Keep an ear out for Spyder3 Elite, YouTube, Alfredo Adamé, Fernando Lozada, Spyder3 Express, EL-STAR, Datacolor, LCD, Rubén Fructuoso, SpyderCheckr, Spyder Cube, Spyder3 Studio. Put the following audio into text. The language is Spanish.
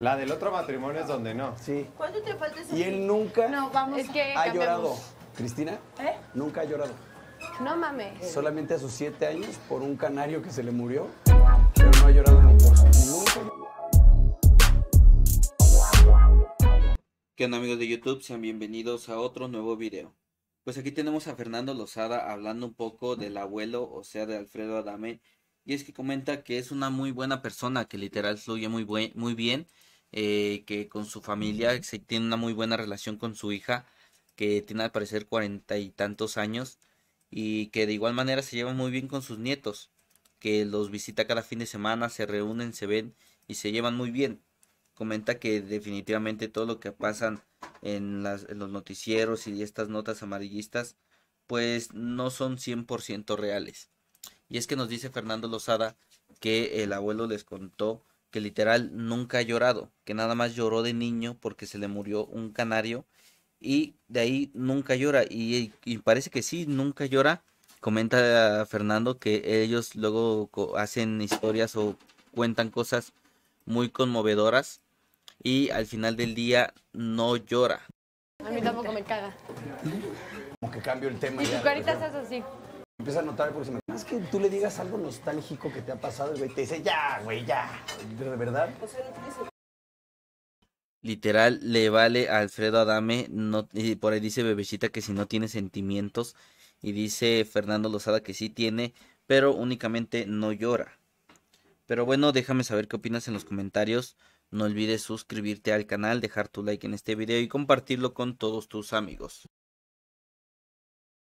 La del otro matrimonio es donde no. Sí. ¿Cuánto te falta ese? Y él nunca ha llorado. ¿Cristina? ¿Eh? Nunca ha llorado. No mames. Solamente a sus 7 años por un canario que se le murió. Pero no ha llorado nunca. ¿Qué onda, amigos de YouTube? Sean bienvenidos a otro nuevo video. Pues aquí tenemos a Fernando Lozada hablando un poco del abuelo, o sea, de Alfredo Adamé. Y es que comenta que es una muy buena persona, que literal fluye muy bien, que con su familia se tiene una muy buena relación con su hija, que tiene al parecer 40 y tantos años, y que de igual manera se lleva muy bien con sus nietos, que los visita cada fin de semana, se reúnen, se ven y se llevan muy bien. Comenta que definitivamente todo lo que pasan en los noticieros y estas notas amarillistas, pues no son 100% reales. Y es que nos dice Fernando Lozada que el abuelo les contó que literal nunca ha llorado, que nada más lloró de niño porque se le murió un canario y de ahí nunca llora. Y parece que sí, nunca llora. Comenta Fernando que ellos luego hacen historias o cuentan cosas muy conmovedoras y al final del día no llora. A mí tampoco me caga. Como que cambio el tema. Y tu carita es así. Empieza a notar porque más que tú le digas algo nostálgico que te ha pasado, el güey te dice, ya, güey, ya. Pero de verdad. Literal, le vale a Alfredo Adamé. No, y por ahí dice Bebecita que si no tiene sentimientos. Y dice Fernando Lozada que sí tiene, pero únicamente no llora. Pero bueno, déjame saber qué opinas en los comentarios. No olvides suscribirte al canal, dejar tu like en este video y compartirlo con todos tus amigos.